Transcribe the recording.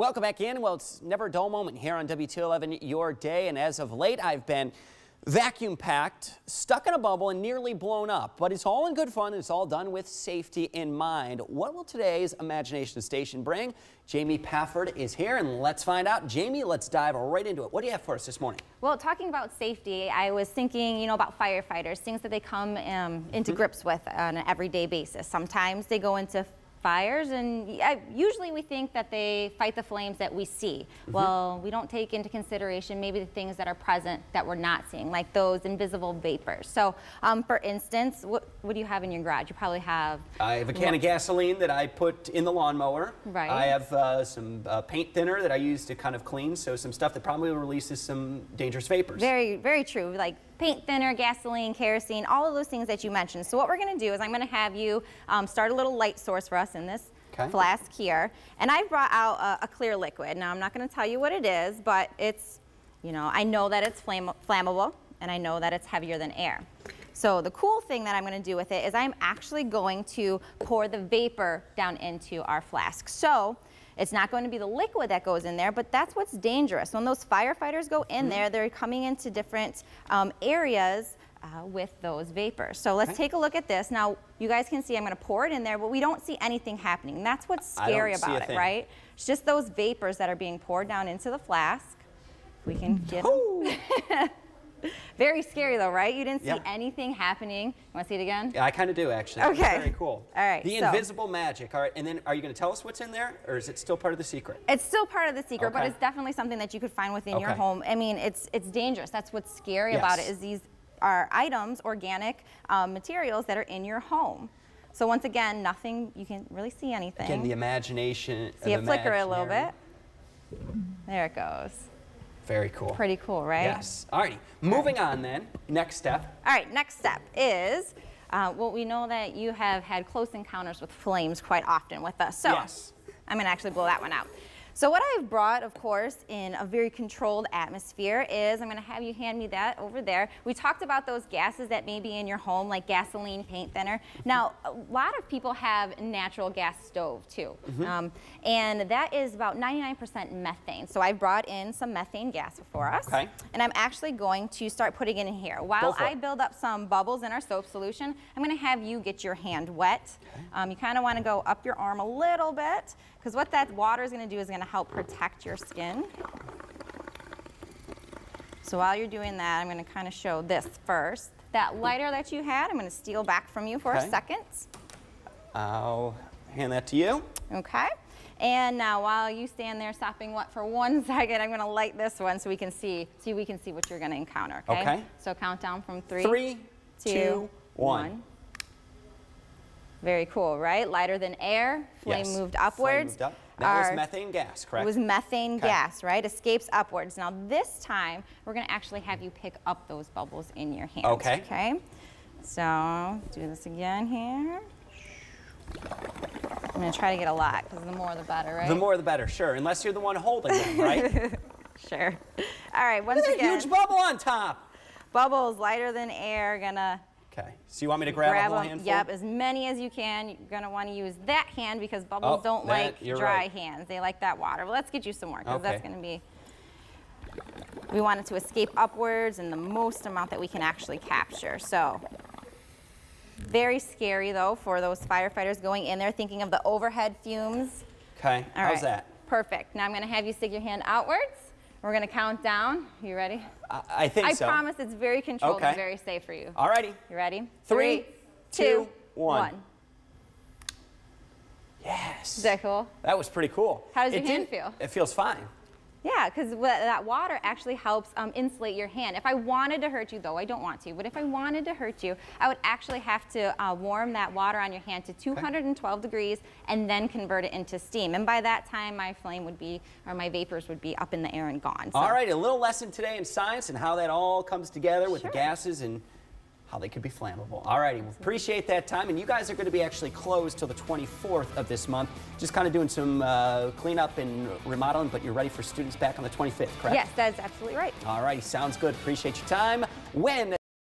Welcome back in. Well, it's never a dull moment here on W211 Your Day, and as of late, I've been vacuum packed, stuck in a bubble, and nearly blown up. But it's all in good fun, and it's all done with safety in mind. What will today's Imagination Station bring? Jamie Pafford is here, and let's find out. Jamie, let's dive right into it. What do you have for us this morning? Well, talking about safety, I was thinking, about firefighters, things that they come into grips with on an everyday basis. Sometimes they go into fires, and usually we think that they fight the flames that we see. Well, we don't take into consideration maybe the things that are present that we're not seeing, like those invisible vapors. So, for instance, what do you have in your garage? You probably have... I have a can of gasoline that I put in the lawnmower. Right. I have some paint thinner that I use to kind of clean, so some stuff that probably releases some dangerous vapors. Very, very true. Like paint thinner, gasoline, kerosene, all of those things that you mentioned. So what we're going to do is I'm going to have you start a little light source for us in this flask here. And I brought out a clear liquid. Now, I'm not going to tell you what it is, but it's, I know that it's flammable, and I know that it's heavier than air. So the cool thing that I'm going to do with it is I'm actually going to pour the vapor down into our flask. So it's not going to be the liquid that goes in there, but that's what's dangerous. When those firefighters go in there, they're coming into different areas with those vapors. So let's take a look at this. Now, you guys can see I'm going to pour it in there, but we don't see anything happening. That's what's scary about it, right? It's just those vapors that are being poured down into the flask. If we can get them. Very scary though, right? You didn't see anything happening. You want to see it again? Yeah, I kind of do actually. Okay. That's very cool. All right. The invisible magic. All right. And then are you going to tell us what's in there, or is it still part of the secret? It's still part of the secret, but it's definitely something that you could find within your home. I mean, it's dangerous. That's what's scary about it, is these are items, organic materials that are in your home. So once again, nothing, you can't really see anything. Again, the imagination. See it flicker a little bit. There it goes. Very cool. Pretty cool, right? Yes. All right. Moving on then. Next step. All right. Next step is, well, we know that you have had close encounters with flames quite often with us. So I'm going to actually blow that one out. So what I've brought, of course, in a very controlled atmosphere is, I'm going to have you hand me that over there. We talked about those gases that may be in your home, like gasoline, paint thinner. Now, a lot of people have natural gas stove, too, and that is about 99% methane. So I brought in some methane gas for us, and I'm actually going to start putting it in here. While I build up some bubbles in our soap solution, I'm going to have you get your hand wet. You kind of want to go up your arm a little bit, because what that water is going to do is going to help protect your skin. So while you're doing that, I'm going to kind of show this first. That lighter that you had, I'm going to steal back from you for a second. I'll hand that to you. Okay. And now while you stand there sopping wet for 1 second, I'm going to light this one so we can see what you're going to encounter. Okay? So count down from three, two, one. Very cool, right? Lighter than air, flame moved upwards. Flame moved up. That was methane gas, correct? It was methane gas, right? Escapes upwards. Now this time, we're going to actually have you pick up those bubbles in your hand. Okay. Okay. So do this again here. I'm going to try to get a lot, because the more the better, right? The more the better, sure. Unless you're the one holding them, right? Sure. All right, once again. A huge bubble on top. Bubbles lighter than air, gonna... Okay, so you want me to grab a whole handful? Yep, as many as you can. You're going to want to use that hand, because bubbles don't like dry hands. They like that water. Well, let's get you some more, because that's going to be... We want it to escape upwards and the most amount that we can actually capture. So, very scary, though, for those firefighters going in there, thinking of the overhead fumes. Okay, how's that? Perfect. Now I'm going to have you stick your hand outwards. We're going to count down. You ready? I think so. I promise it's very controlled and very safe for you. All righty. You ready? Three, two, one. Yes. Is that cool? That was pretty cool. How does your hand feel? It feels fine. Yeah, because that water actually helps insulate your hand. If I wanted to hurt you, though, I don't want to, but if I wanted to hurt you, I would actually have to warm that water on your hand to 212 degrees and then convert it into steam. And by that time, my flame would be, or my vapors would be up in the air and gone. So. All right, a little lesson today in science and how that all comes together with the gases and how they could be flammable. All righty, we appreciate that time. And you guys are going to be actually closed till the 24th of this month, just kind of doing some cleanup and remodeling, but you're ready for students back on the 25th, correct? Yes, that's absolutely right. All righty, sounds good. Appreciate your time. When